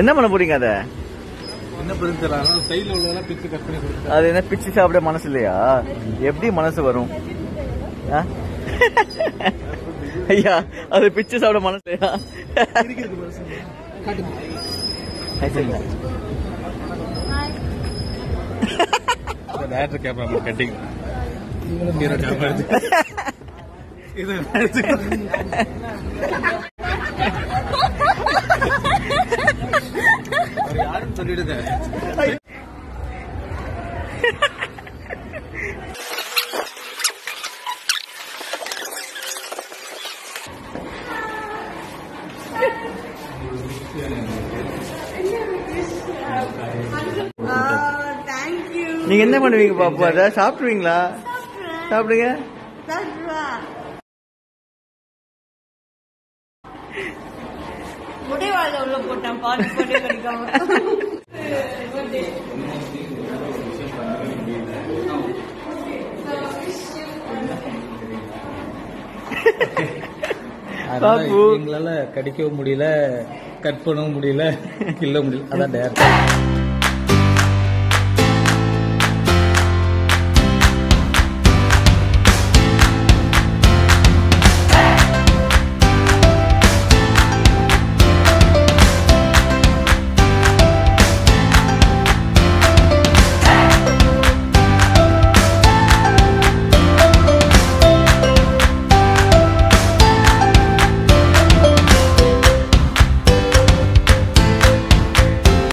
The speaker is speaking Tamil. என்ன பண்ண போறீங்க அத? என்ன புரிஞ்சல? அதான் சைடுல உள்ளதெல்லாம் பிச்சு கட் பண்ணி கொடுத்தா. அது என்ன பிச்சு சாப்பிட மனசு இல்லையா? எப்படி மனசு வரும்? ஐயா, அது பிச்சு சாப்பிட மனசு இல்லையா? இருக்குது மனசு. காட்டுங்க. ஐயா. அந்த டைரக்டர் கேமரா கட்டிங். இவங்க கேமரா. இது யாரும் சொல்லிடுது. நீங்க என்ன பண்ணுவீங்க பாப்பா? அத சாப்பிடுவீங்களா? சாப்பிடுங்க. கடிக்கவும் முடியல, கட் பண்ணவும் முடியல, கிள்ளவும் முடியல. அதான்